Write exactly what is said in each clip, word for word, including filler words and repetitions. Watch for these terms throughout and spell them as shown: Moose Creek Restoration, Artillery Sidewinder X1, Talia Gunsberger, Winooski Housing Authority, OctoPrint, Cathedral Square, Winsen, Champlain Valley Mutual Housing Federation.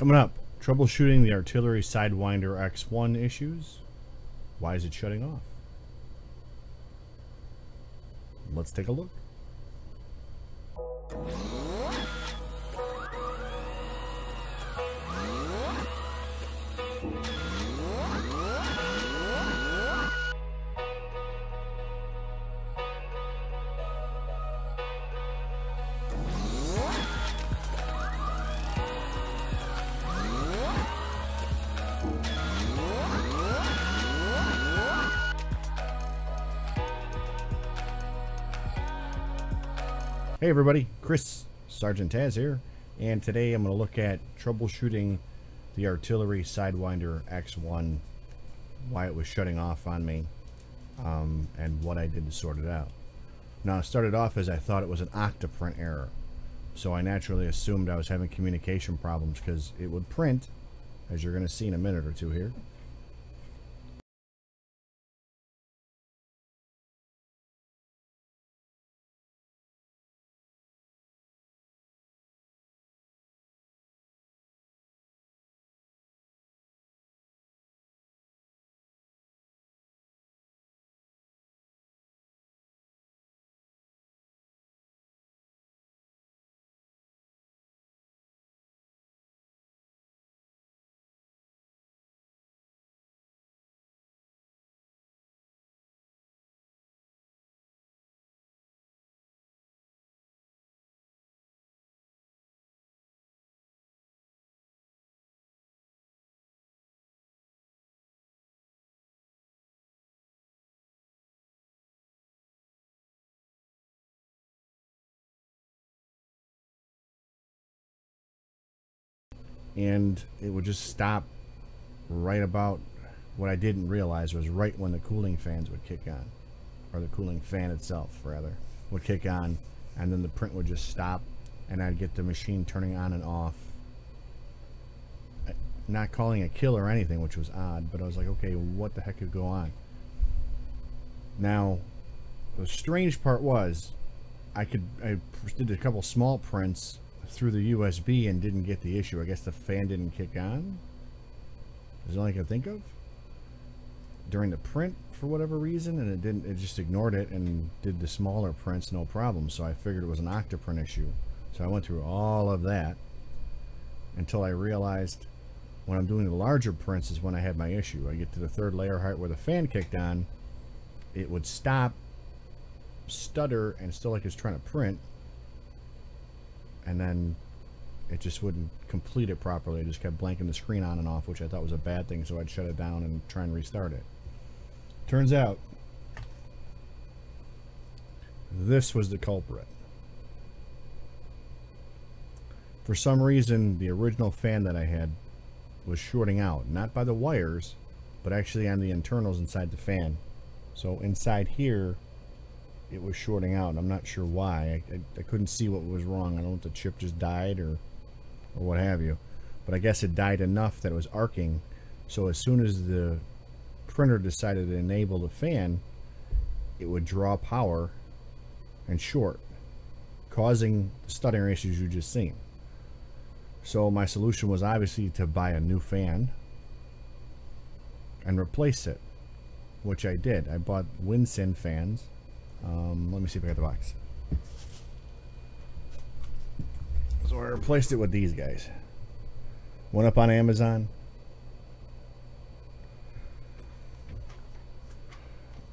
Coming up, troubleshooting the Artillery Sidewinder X one issues. Why is it shutting off? Let's take a look. Hey everybody, Chris, Sergeant Taz here, and today I'm going to look at troubleshooting the Artillery Sidewinder X one, why it was shutting off on me, um, and what I did to sort it out. Now, I started off as I thought it was an OctoPrint error, so I naturally assumed I was having communication problems because it would print, as you're going to see in a minute or two here. And it would just stop right about what I didn't realize was right when the cooling fans would kick on, or the cooling fan itself rather would kick on, and then the print would just stop and I'd get the machine turning on and off. Not calling a kill or anything, which was odd, but I was like, okay, what the heck could go on? Now the strange part was I could I did a couple small prints through the U S B and didn't get the issue. I guess the fan didn't kick on. There's nothing I can think of during the print for whatever reason, and it didn't. It just ignored it and did the smaller prints no problem. So I figured it was an OctoPrint issue. So I went through all of that until I realized when I'm doing the larger prints is when I had my issue. I get to the third layer height where the fan kicked on, it would stop, stutter, and still like it's trying to print. And then it just wouldn't complete it properly. It just kept blanking the screen on and off, which I thought was a bad thing, so I'd shut it down and try and restart it. Turns out this was the culprit. For some reason, the original fan that I had was shorting out, not by the wires, but actually on the internals inside the fan. So inside here it was shorting out, and I'm not sure why. I, I, I couldn't see what was wrong. I don't know if the chip just died or or what have you, but I guess it died enough that it was arcing. So as soon as the printer decided to enable the fan, it would draw power and short, causing the stuttering issues you just seen. So my solution was obviously to buy a new fan and replace it, which I did. I bought Winsen fans. Um, let me see if I got the box. So I replaced it with these guys. Went up on Amazon,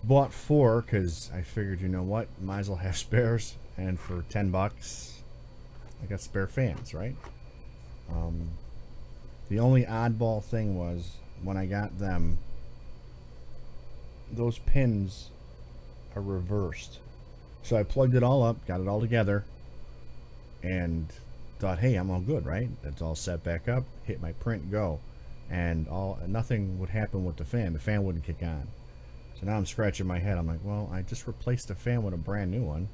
bought four because I figured, you know what, might as well have spares. And for ten bucks, I got spare fans, right? Um, the only oddball thing was when I got them, those pins are reversed. So I plugged it all up, got it all together, and thought, hey, I'm all good, right? That's all set back up, hit my print, go, and all nothing would happen with the fan. The fan wouldn't kick on. So now I'm scratching my head. I'm like, well, I just replaced the fan with a brand new one.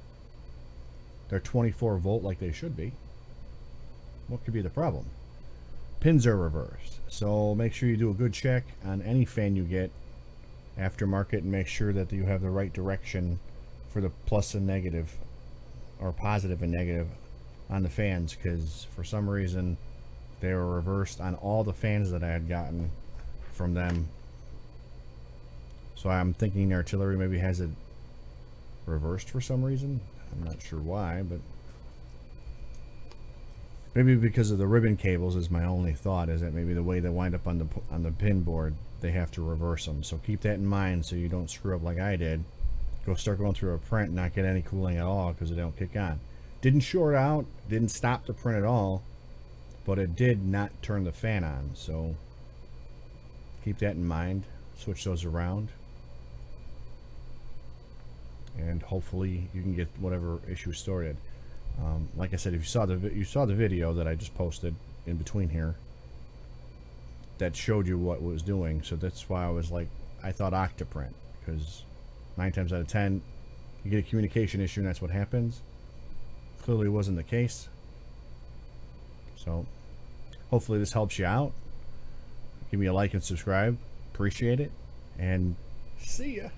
They're twenty-four volt like they should be. What could be the problem? Pins are reversed. So make sure you do a good check on any fan you get aftermarket, and make sure that you have the right direction for the plus and negative, or positive and negative, on the fans, because for some reason They were reversed on all the fans that I had gotten from them. So I'm thinking Artillery maybe has it reversed for some reason. I'm not sure why, but maybe because of the ribbon cables is my only thought, is that maybe the way they wind up on the on the pin board, they have to reverse them. So keep that in mind so you don't screw up like I did. Go start going through a print and not get any cooling at all because it don't kick on. Didn't short out, didn't stop the print at all, but it did not turn the fan on. So keep that in mind. Switch those around. And hopefully you can get whatever issue started. Um, like I said, if you saw the you saw the video that I just posted in between here that showed you what it was doing, so that's why I was like, I thought OctoPrint, because nine times out of ten you get a communication issue and that's what happens. Clearly wasn't the case. So hopefully this helps you out. Give me a like and subscribe. Appreciate it, and see ya.